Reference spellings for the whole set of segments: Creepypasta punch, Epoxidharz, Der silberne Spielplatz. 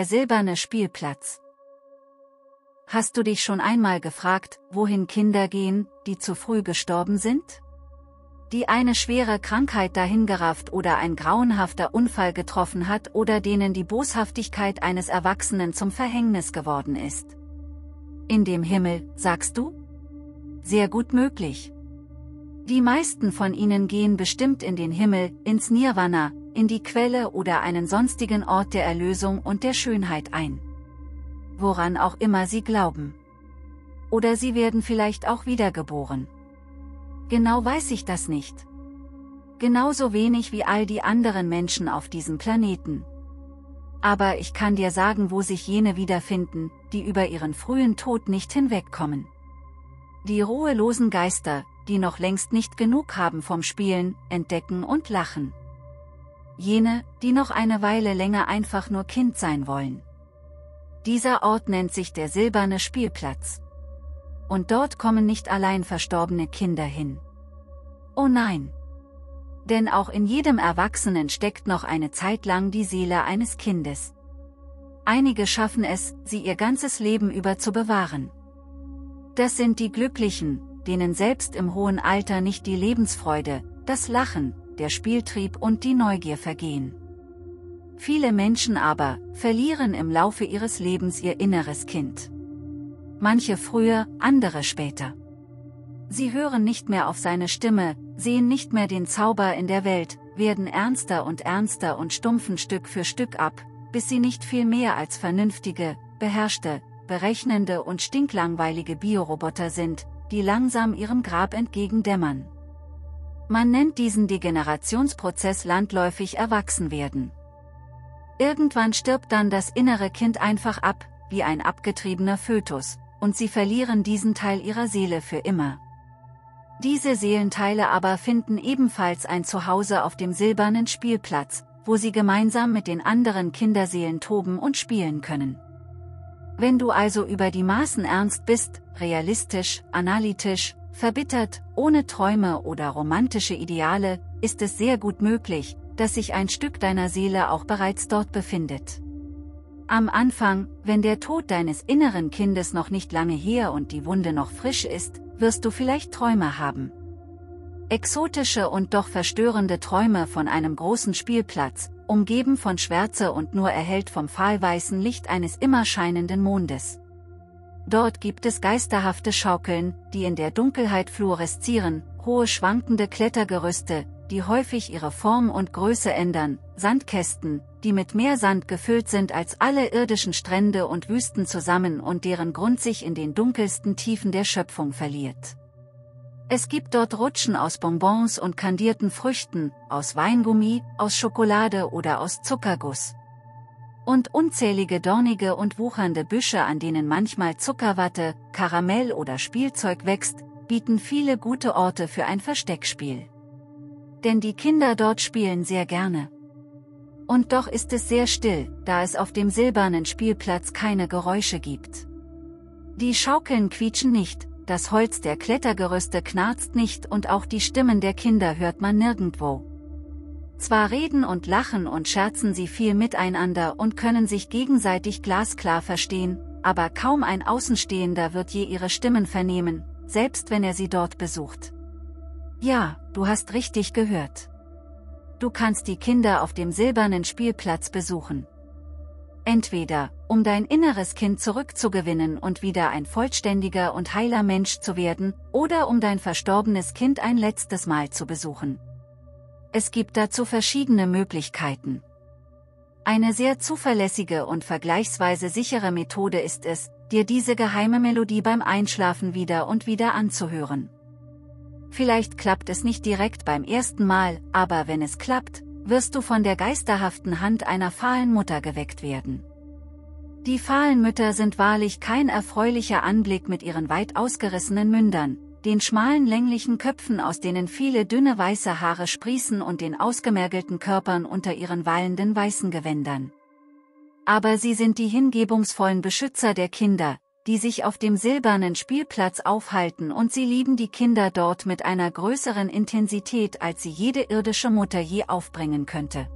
Der silberne Spielplatz. Hast du dich schon einmal gefragt, wohin Kinder gehen, die zu früh gestorben sind? Die eine schwere Krankheit dahingerafft oder ein grauenhafter Unfall getroffen hat oder denen die Boshaftigkeit eines Erwachsenen zum Verhängnis geworden ist. In dem Himmel, sagst du? Sehr gut möglich. Die meisten von ihnen gehen bestimmt in den Himmel, ins Nirvana, in die Quelle oder einen sonstigen Ort der Erlösung und der Schönheit ein. Woran auch immer sie glauben. Oder sie werden vielleicht auch wiedergeboren. Genau weiß ich das nicht. Genauso wenig wie all die anderen Menschen auf diesem Planeten. Aber ich kann dir sagen, wo sich jene wiederfinden, die über ihren frühen Tod nicht hinwegkommen. Die ruhelosen Geister, die noch längst nicht genug haben vom Spielen, Entdecken und Lachen. Jene, die noch eine Weile länger einfach nur Kind sein wollen. Dieser Ort nennt sich der silberne Spielplatz. Und dort kommen nicht allein verstorbene Kinder hin. Oh nein! Denn auch in jedem Erwachsenen steckt noch eine Zeit lang die Seele eines Kindes. Einige schaffen es, sie ihr ganzes Leben über zu bewahren. Das sind die Glücklichen, denen selbst im hohen Alter nicht die Lebensfreude, das Lachen, der Spieltrieb und die Neugier vergehen. Viele Menschen aber verlieren im Laufe ihres Lebens ihr inneres Kind. Manche früher, andere später. Sie hören nicht mehr auf seine Stimme, sehen nicht mehr den Zauber in der Welt, werden ernster und stumpfen Stück für Stück ab, bis sie nicht viel mehr als vernünftige, beherrschte, berechnende und stinklangweilige Bioroboter sind, die langsam ihrem Grab entgegendämmern. Man nennt diesen Degenerationsprozess landläufig Erwachsenwerden. Irgendwann stirbt dann das innere Kind einfach ab, wie ein abgetriebener Fötus, und sie verlieren diesen Teil ihrer Seele für immer. Diese Seelenteile aber finden ebenfalls ein Zuhause auf dem silbernen Spielplatz, wo sie gemeinsam mit den anderen Kinderseelen toben und spielen können. Wenn du also über die Maßen ernst bist, realistisch, analytisch, verbittert, ohne Träume oder romantische Ideale, ist es sehr gut möglich, dass sich ein Stück deiner Seele auch bereits dort befindet. Am Anfang, wenn der Tod deines inneren Kindes noch nicht lange her und die Wunde noch frisch ist, wirst du vielleicht Träume haben. Exotische und doch verstörende Träume von einem großen Spielplatz, umgeben von Schwärze und nur erhellt vom fahlweißen Licht eines immer scheinenden Mondes. Dort gibt es geisterhafte Schaukeln, die in der Dunkelheit fluoreszieren, hohe schwankende Klettergerüste, die häufig ihre Form und Größe ändern, Sandkästen, die mit mehr Sand gefüllt sind als alle irdischen Strände und Wüsten zusammen und deren Grund sich in den dunkelsten Tiefen der Schöpfung verliert. Es gibt dort Rutschen aus Bonbons und kandierten Früchten, aus Weingummi, aus Schokolade oder aus Zuckerguss. Und unzählige dornige und wuchernde Büsche, an denen manchmal Zuckerwatte, Karamell oder Spielzeug wächst, bieten viele gute Orte für ein Versteckspiel. Denn die Kinder dort spielen sehr gerne. Und doch ist es sehr still, da es auf dem silbernen Spielplatz keine Geräusche gibt. Die Schaukeln quietschen nicht, das Holz der Klettergerüste knarzt nicht und auch die Stimmen der Kinder hört man nirgendwo. Zwar reden und lachen und scherzen sie viel miteinander und können sich gegenseitig glasklar verstehen, aber kaum ein Außenstehender wird je ihre Stimmen vernehmen, selbst wenn er sie dort besucht. Ja, du hast richtig gehört. Du kannst die Kinder auf dem silbernen Spielplatz besuchen. Entweder, um dein inneres Kind zurückzugewinnen und wieder ein vollständiger und heiler Mensch zu werden, oder um dein verstorbenes Kind ein letztes Mal zu besuchen. Es gibt dazu verschiedene Möglichkeiten. Eine sehr zuverlässige und vergleichsweise sichere Methode ist es, dir diese geheime Melodie beim Einschlafen wieder und wieder anzuhören. Vielleicht klappt es nicht direkt beim ersten Mal, aber wenn es klappt, wirst du von der geisterhaften Hand einer fahlen Mutter geweckt werden. Die fahlen Mütter sind wahrlich kein erfreulicher Anblick mit ihren weit ausgerissenen Mündern, den schmalen länglichen Köpfen, aus denen viele dünne weiße Haare sprießen, und den ausgemergelten Körpern unter ihren wallenden weißen Gewändern. Aber sie sind die hingebungsvollen Beschützer der Kinder, die sich auf dem silbernen Spielplatz aufhalten, und sie lieben die Kinder dort mit einer größeren Intensität, als sie jede irdische Mutter je aufbringen könnte.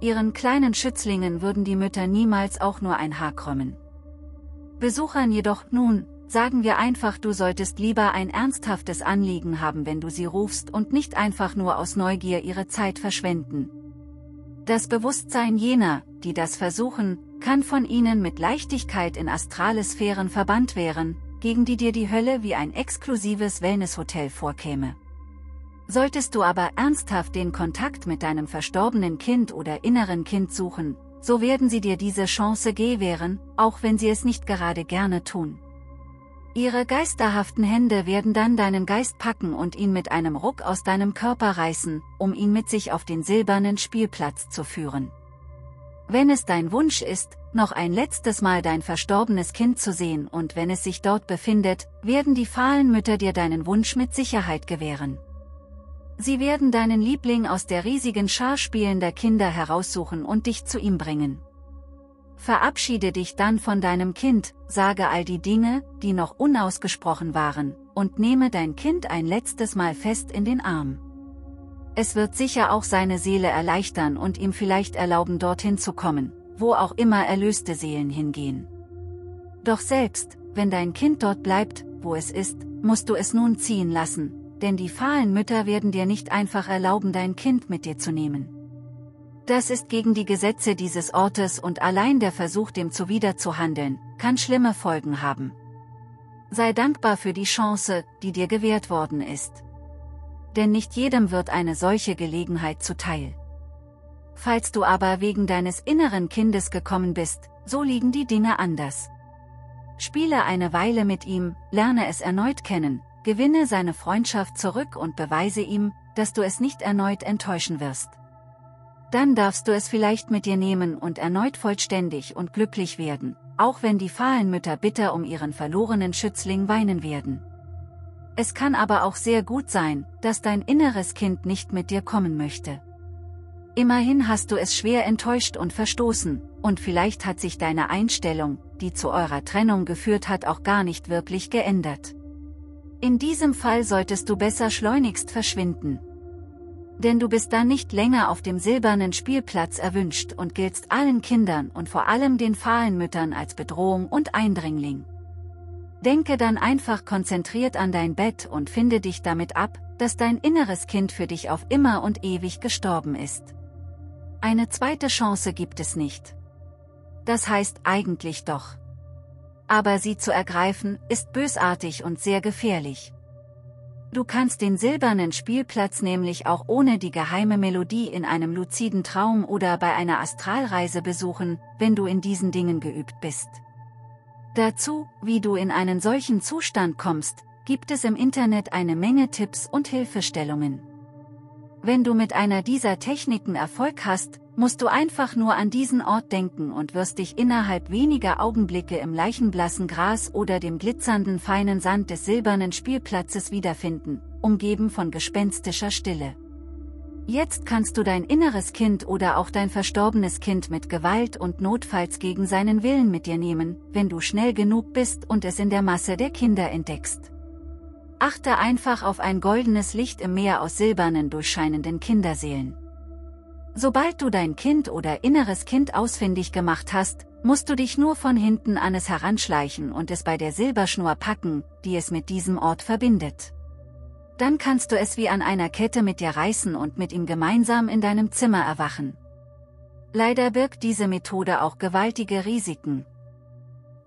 Ihren kleinen Schützlingen würden die Mütter niemals auch nur ein Haar krümmen. Besuchern jedoch, nun, sagen wir einfach, du solltest lieber ein ernsthaftes Anliegen haben, wenn du sie rufst und nicht einfach nur aus Neugier ihre Zeit verschwenden. Das Bewusstsein jener, die das versuchen, kann von ihnen mit Leichtigkeit in astrale Sphären verbannt werden, gegen die dir die Hölle wie ein exklusives Wellnesshotel vorkäme. Solltest du aber ernsthaft den Kontakt mit deinem verstorbenen Kind oder inneren Kind suchen, so werden sie dir diese Chance gewähren, auch wenn sie es nicht gerade gerne tun. Ihre geisterhaften Hände werden dann deinen Geist packen und ihn mit einem Ruck aus deinem Körper reißen, um ihn mit sich auf den silbernen Spielplatz zu führen. Wenn es dein Wunsch ist, noch ein letztes Mal dein verstorbenes Kind zu sehen und wenn es sich dort befindet, werden die fahlen Mütter dir deinen Wunsch mit Sicherheit gewähren. Sie werden deinen Liebling aus der riesigen Schar spielender Kinder heraussuchen und dich zu ihm bringen. Verabschiede dich dann von deinem Kind, sage all die Dinge, die noch unausgesprochen waren, und nehme dein Kind ein letztes Mal fest in den Arm. Es wird sicher auch seine Seele erleichtern und ihm vielleicht erlauben, dorthin zu kommen, wo auch immer erlöste Seelen hingehen. Doch selbst, wenn dein Kind dort bleibt, wo es ist, musst du es nun ziehen lassen, denn die fahlen Mütter werden dir nicht einfach erlauben, dein Kind mit dir zu nehmen. Das ist gegen die Gesetze dieses Ortes und allein der Versuch, dem zuwiderzuhandeln, kann schlimme Folgen haben. Sei dankbar für die Chance, die dir gewährt worden ist. Denn nicht jedem wird eine solche Gelegenheit zuteil. Falls du aber wegen deines inneren Kindes gekommen bist, so liegen die Dinge anders. Spiele eine Weile mit ihm, lerne es erneut kennen, gewinne seine Freundschaft zurück und beweise ihm, dass du es nicht erneut enttäuschen wirst. Dann darfst du es vielleicht mit dir nehmen und erneut vollständig und glücklich werden, auch wenn die fahlen Mütter bitter um ihren verlorenen Schützling weinen werden. Es kann aber auch sehr gut sein, dass dein inneres Kind nicht mit dir kommen möchte. Immerhin hast du es schwer enttäuscht und verstoßen, und vielleicht hat sich deine Einstellung, die zu eurer Trennung geführt hat, auch gar nicht wirklich geändert. In diesem Fall solltest du besser schleunigst verschwinden. Denn du bist dann nicht länger auf dem silbernen Spielplatz erwünscht und giltst allen Kindern und vor allem den fahlen Müttern als Bedrohung und Eindringling. Denke dann einfach konzentriert an dein Bett und finde dich damit ab, dass dein inneres Kind für dich auf immer und ewig gestorben ist. Eine zweite Chance gibt es nicht. Das heißt eigentlich doch. Aber sie zu ergreifen, ist bösartig und sehr gefährlich. Du kannst den silbernen Spielplatz nämlich auch ohne die geheime Melodie in einem luziden Traum oder bei einer Astralreise besuchen, wenn du in diesen Dingen geübt bist. Dazu, wie du in einen solchen Zustand kommst, gibt es im Internet eine Menge Tipps und Hilfestellungen. Wenn du mit einer dieser Techniken Erfolg hast, musst du einfach nur an diesen Ort denken und wirst dich innerhalb weniger Augenblicke im leichenblassen Gras oder dem glitzernden feinen Sand des silbernen Spielplatzes wiederfinden, umgeben von gespenstischer Stille. Jetzt kannst du dein inneres Kind oder auch dein verstorbenes Kind mit Gewalt und notfalls gegen seinen Willen mit dir nehmen, wenn du schnell genug bist und es in der Masse der Kinder entdeckst. Achte einfach auf ein goldenes Licht im Meer aus silbernen, durchscheinenden Kinderseelen. Sobald du dein Kind oder inneres Kind ausfindig gemacht hast, musst du dich nur von hinten an es heranschleichen und es bei der Silberschnur packen, die es mit diesem Ort verbindet. Dann kannst du es wie an einer Kette mit dir reißen und mit ihm gemeinsam in deinem Zimmer erwachen. Leider birgt diese Methode auch gewaltige Risiken.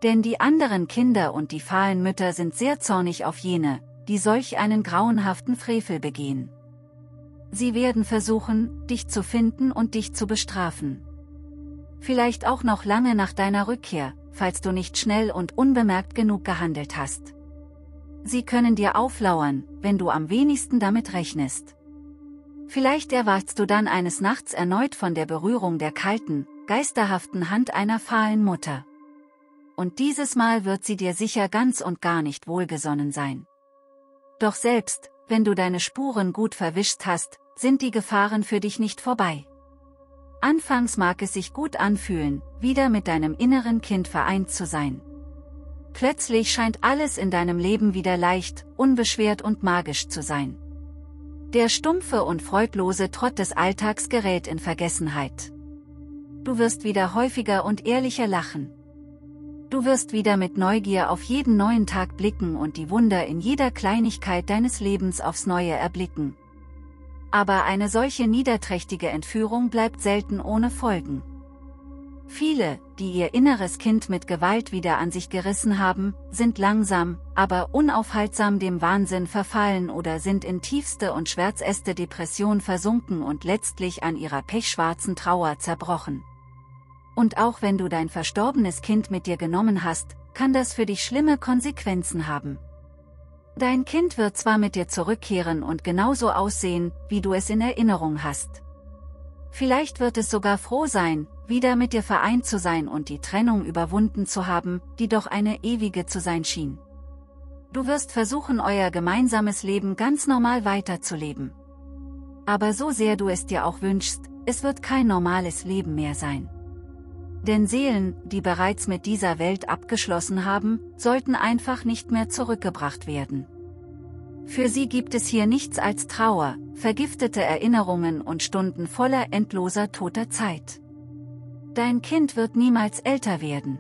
Denn die anderen Kinder und die fahlen Mütter sind sehr zornig auf jene, die solch einen grauenhaften Frevel begehen. Sie werden versuchen, dich zu finden und dich zu bestrafen. Vielleicht auch noch lange nach deiner Rückkehr, falls du nicht schnell und unbemerkt genug gehandelt hast. Sie können dir auflauern, wenn du am wenigsten damit rechnest. Vielleicht erwachst du dann eines Nachts erneut von der Berührung der kalten, geisterhaften Hand einer fahlen Mutter. Und dieses Mal wird sie dir sicher ganz und gar nicht wohlgesonnen sein. Doch selbst, wenn du deine Spuren gut verwischt hast, sind die Gefahren für dich nicht vorbei. Anfangs mag es sich gut anfühlen, wieder mit deinem inneren Kind vereint zu sein. Plötzlich scheint alles in deinem Leben wieder leicht, unbeschwert und magisch zu sein. Der stumpfe und freudlose Trott des Alltags gerät in Vergessenheit. Du wirst wieder häufiger und ehrlicher lachen. Du wirst wieder mit Neugier auf jeden neuen Tag blicken und die Wunder in jeder Kleinigkeit deines Lebens aufs Neue erblicken. Aber eine solche niederträchtige Entführung bleibt selten ohne Folgen. Viele, die ihr inneres Kind mit Gewalt wieder an sich gerissen haben, sind langsam, aber unaufhaltsam dem Wahnsinn verfallen oder sind in tiefste und schwärzeste Depression versunken und letztlich an ihrer pechschwarzen Trauer zerbrochen. Und auch wenn du dein verstorbenes Kind mit dir genommen hast, kann das für dich schlimme Konsequenzen haben. Dein Kind wird zwar mit dir zurückkehren und genauso aussehen, wie du es in Erinnerung hast. Vielleicht wird es sogar froh sein, wieder mit dir vereint zu sein und die Trennung überwunden zu haben, die doch eine ewige zu sein schien. Du wirst versuchen, euer gemeinsames Leben ganz normal weiterzuleben. Aber so sehr du es dir auch wünschst, es wird kein normales Leben mehr sein. Denn Seelen, die bereits mit dieser Welt abgeschlossen haben, sollten einfach nicht mehr zurückgebracht werden. Für sie gibt es hier nichts als Trauer, vergiftete Erinnerungen und Stunden voller endloser toter Zeit. Dein Kind wird niemals älter werden.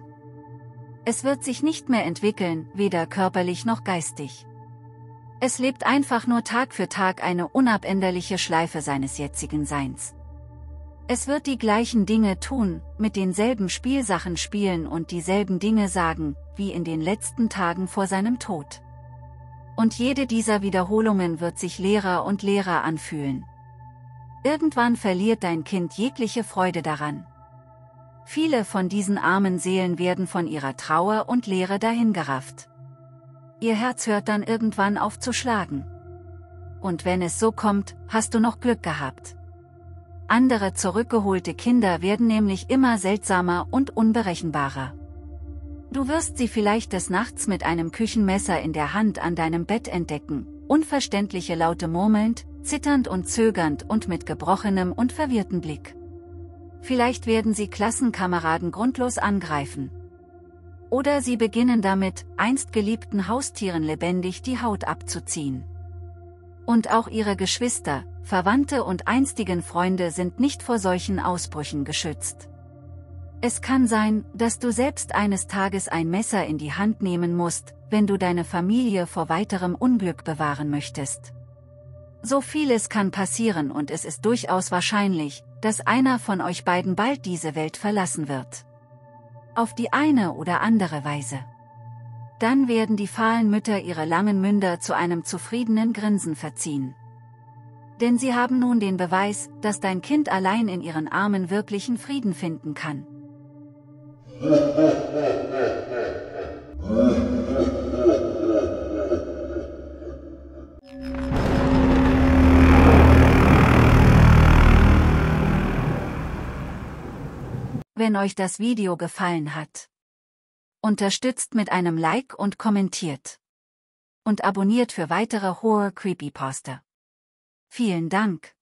Es wird sich nicht mehr entwickeln, weder körperlich noch geistig. Es lebt einfach nur Tag für Tag eine unabänderliche Schleife seines jetzigen Seins. Es wird die gleichen Dinge tun, mit denselben Spielsachen spielen und dieselben Dinge sagen, wie in den letzten Tagen vor seinem Tod. Und jede dieser Wiederholungen wird sich leerer und leerer anfühlen. Irgendwann verliert dein Kind jegliche Freude daran. Viele von diesen armen Seelen werden von ihrer Trauer und Leere dahingerafft. Ihr Herz hört dann irgendwann auf zu schlagen. Und wenn es so kommt, hast du noch Glück gehabt. Andere zurückgeholte Kinder werden nämlich immer seltsamer und unberechenbarer. Du wirst sie vielleicht des Nachts mit einem Küchenmesser in der Hand an deinem Bett entdecken, unverständliche Laute murmelnd, zitternd und zögernd und mit gebrochenem und verwirrtem Blick. Vielleicht werden sie Klassenkameraden grundlos angreifen. Oder sie beginnen damit, einst geliebten Haustieren lebendig die Haut abzuziehen. Und auch ihre Geschwister, Verwandte und einstigen Freunde sind nicht vor solchen Ausbrüchen geschützt. Es kann sein, dass du selbst eines Tages ein Messer in die Hand nehmen musst, wenn du deine Familie vor weiterem Unglück bewahren möchtest. So vieles kann passieren und es ist durchaus wahrscheinlich, dass einer von euch beiden bald diese Welt verlassen wird. Auf die eine oder andere Weise. Dann werden die fahlen Mütter ihre langen Münder zu einem zufriedenen Grinsen verziehen. Denn sie haben nun den Beweis, dass dein Kind allein in ihren Armen wirklichen Frieden finden kann. Wenn euch das Video gefallen hat, unterstützt mit einem Like und kommentiert. Und abonniert für weitere Horror Creepypasta. Vielen Dank.